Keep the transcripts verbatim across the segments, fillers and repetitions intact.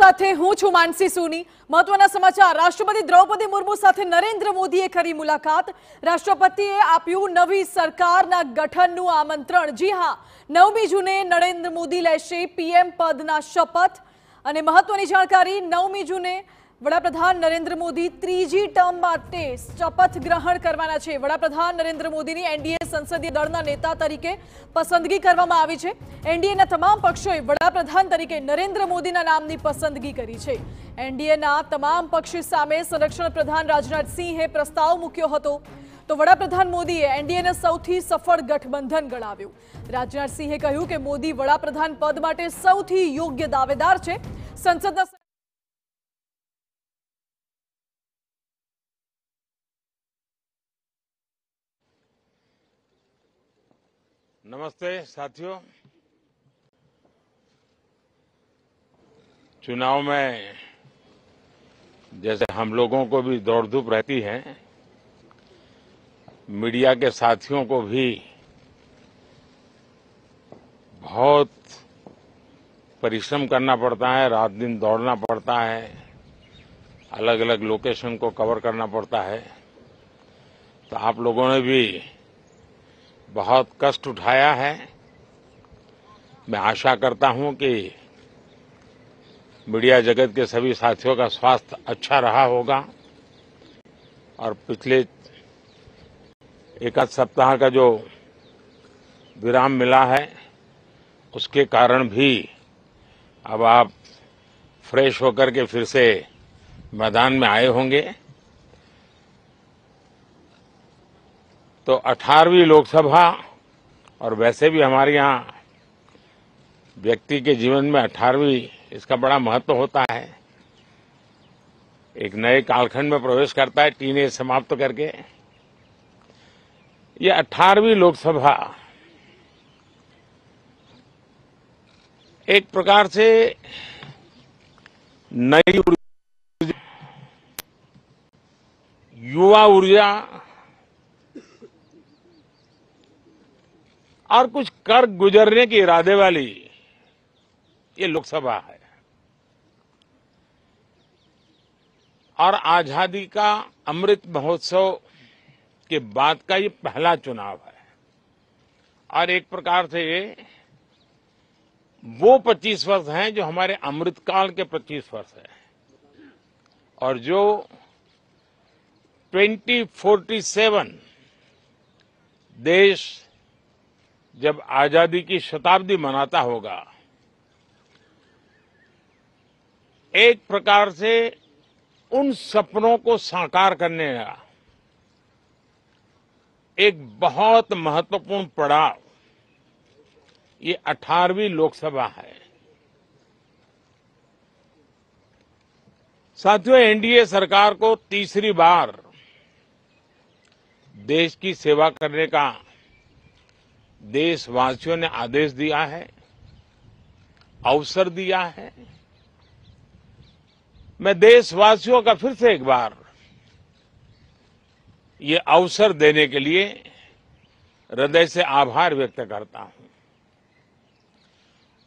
સાથે હું છું માનસી સોની। મહત્વના સમાચાર, રાષ્ટ્રપતિ દ્રૌપદી મુર્મુ સાથે નરેન્દ્ર મોદીએ કરી મુલાકાત। રાષ્ટ્રપતિએ આપ્યું નવી સરકારના ગઠનનું આમંત્રણ। જી હા, નવમી જૂને નરેન્દ્ર મોદી લેશે પીએમ પદના શપથ। અને મહત્વની જાણકારી, નવમી જૂને વડાપ્રધાન નરેન્દ્ર મોદી ત્રીજી ટર્મ માટે શપથ ગ્રહણ કરવાના છે। વડાપ્રધાન નરેન્દ્ર મોદીની એનડીએ સંસદીય દળના નેતા તરીકે પસંદગી કરવામાં આવી છે। એનડીએના તમામ પક્ષોએ વડાપ્રધાન તરીકે નરેન્દ્ર મોદીના નામની પસંદગી કરી છે। એનડીએના તમામ પક્ષ સામે સંરક્ષણ પ્રધાન રાજનાથ સિંહે પ્રસ્તાવ મૂક્યો હતો, તો વડાપ્રધાન મોદીએ એનડીએને સૌથી સફળ ગઠબંધન ગણાવ્યું। રાજનાથ સિંહે કહ્યું કે મોદી વડાપ્રધાન પદ માટે સૌથી યોગ્ય દાવેદાર છે। સંસદના नमस्ते साथियों, चुनाव में जैसे हम लोगों को भी दौड़ धूप रहती है, मीडिया के साथियों को भी बहुत परिश्रम करना पड़ता है। रात दिन दौड़ना पड़ता है, अलग अलग लोकेशन को कवर करना पड़ता है। तो आप लोगों ने भी बहुत कष्ट उठाया है। मैं आशा करता हूं कि मीडिया जगत के सभी साथियों का स्वास्थ्य अच्छा रहा होगा और पिछले एक आध सप्ताह का जो विराम मिला है उसके कारण भी अब आप फ्रेश होकर के फिर से मैदान में आए होंगे। तो अठारहवीं लोकसभा, और वैसे भी हमारे यहाँ व्यक्ति के जीवन में अठारहवीं इसका बड़ा महत्व होता है। एक नए कालखंड में प्रवेश करता है टीन एज समाप्त करके। ये अठारहवीं लोकसभा एक प्रकार से नई ऊर्जा, युवा ऊर्जा और कुछ कर गुजरने के इरादे वाली ये लोकसभा है। और आजादी का अमृत महोत्सव के बाद का ये पहला चुनाव है। और एक प्रकार से ये वो पच्चीस वर्ष हैं जो हमारे अमृतकाल के पच्चीस वर्ष हैं, और जो ट्वेंटी फोर्टी सेवन देश जब आजादी की शताब्दी मनाता होगा, एक प्रकार से उन सपनों को साकार करने का एक बहुत महत्वपूर्ण पड़ाव ये अठारहवीं लोकसभा है। साथियों, एनडीए सरकार को तीसरी बार देश की सेवा करने का देशवासियों ने आदेश दिया है, अवसर दिया है। मैं देशवासियों का फिर से एक बार ये अवसर देने के लिए हृदय से आभार व्यक्त करता हूं।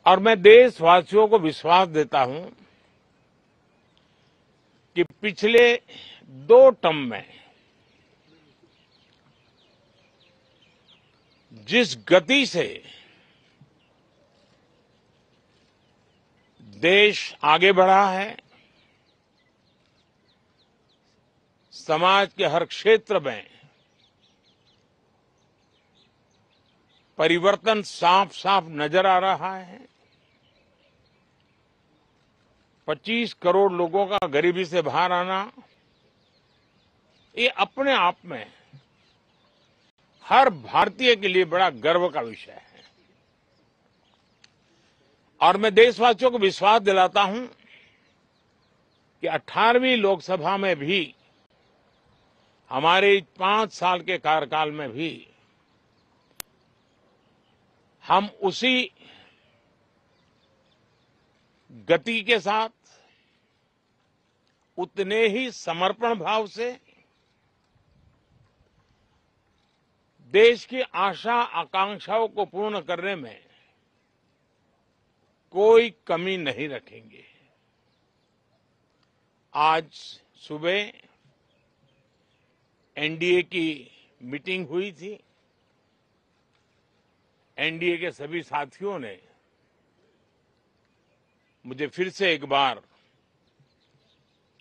और मैं देशवासियों को विश्वास देता हूं कि पिछले दो टर्म में जिस गति से देश आगे बढ़ा है, समाज के हर क्षेत्र में परिवर्तन साफ साफ नजर आ रहा है। पच्चीस करोड़ लोगों का गरीबी से बाहर आना, ये अपने आप में हर भारतीय के लिए बड़ा गर्व का विषय है। और मैं देशवासियों को विश्वास दिलाता हूं कि अठारहवीं लोकसभा में भी, हमारे पांच साल के कार्यकाल में भी, हम उसी गति के साथ, उतने ही समर्पण भाव से देश की आशा आकांक्षाओं को पूर्ण करने में कोई कमी नहीं रखेंगे। आज सुबह एनडीए की मीटिंग हुई थी। एनडीए के सभी साथियों ने मुझे फिर से एक बार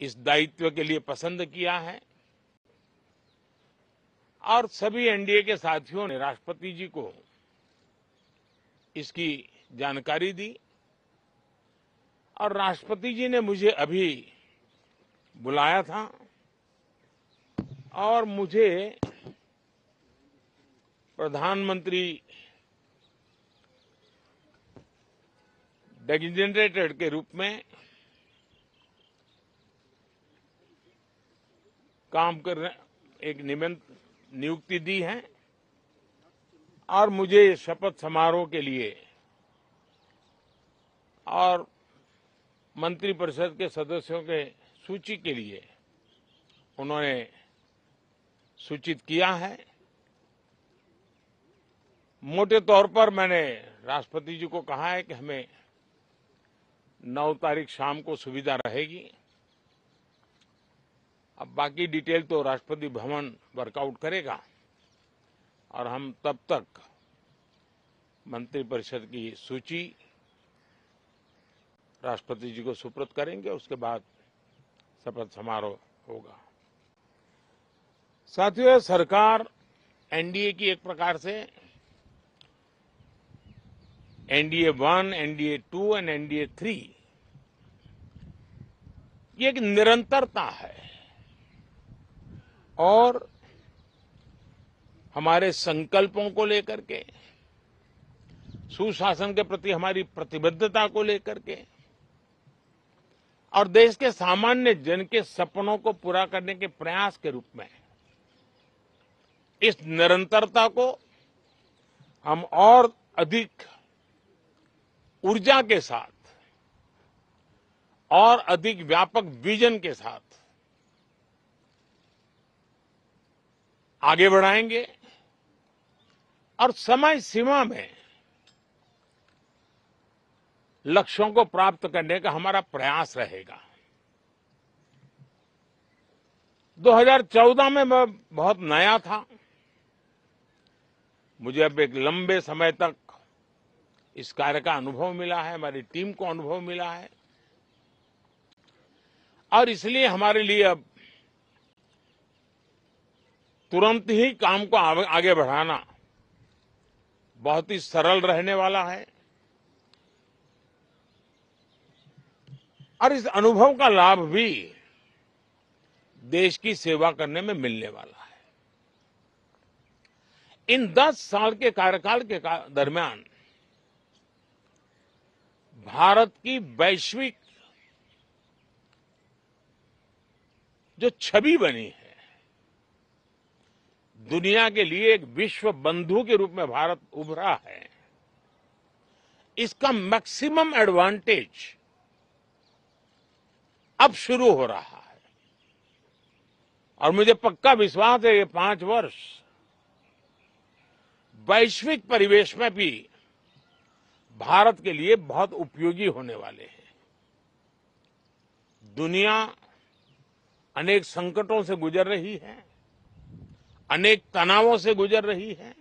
इस दायित्व के लिए पसंद किया है और सभी एनडीए के साथियों ने राष्ट्रपति जी को इसकी जानकारी दी और राष्ट्रपति जी ने मुझे अभी बुलाया था और मुझे प्रधानमंत्री डेजिग्नेटेड के रूप में काम करने एक नियुक्ति दी है और मुझे शपथ समारोह के लिए और मंत्रिपरिषद के सदस्यों के सूची के लिए उन्होंने सूचित किया है। मोटे तौर पर मैंने राष्ट्रपति जी को कहा है कि हमें नौ तारीख शाम को सुविधा रहेगी। अब बाकी डिटेल तो राष्ट्रपति भवन वर्कआउट करेगा और हम तब तक मंत्रिपरिषद की सूची राष्ट्रपति जी को सुपुर्द करेंगे। उसके बाद शपथ समारोह होगा। साथियों, सरकार एनडीए की एक प्रकार से NDA one, NDA two and NDA three ये एक निरंतरता है और हमारे संकल्पों को लेकर के, सुशासन के प्रति हमारी प्रतिबद्धता को लेकर के और देश के सामान्य जन के सपनों को पूरा करने के प्रयास के रूप में इस निरंतरता को हम और अधिक ऊर्जा के साथ और अधिक व्यापक विजन के साथ आगे बढ़ाएंगे और समय सीमा में लक्ष्यों को प्राप्त करने का हमारा प्रयास रहेगा। दो हज़ार चौदह में मैं बहुत नया था, मुझे अब एक लंबे समय तक इस कार्य का अनुभव मिला है, हमारी टीम को अनुभव मिला है और इसलिए हमारे लिए अब तुरंत ही काम को आगे बढ़ाना बहुत ही सरल रहने वाला है और इस अनुभव का लाभ भी देश की सेवा करने में मिलने वाला है। इन दस साल के कार्यकाल के दरमियान भारत की वैश्विक जो छवि बनी है, दुनिया के लिए एक विश्व बंधु के रूप में भारत उभरा है, इसका मैक्सिमम एडवांटेज अब शुरू हो रहा है और मुझे पक्का विश्वास है ये पांच वर्ष वैश्विक परिवेश में भी भारत के लिए बहुत उपयोगी होने वाले हैं। दुनिया अनेक संकटों से गुजर रही है, अनेक तनावों से गुजर रही है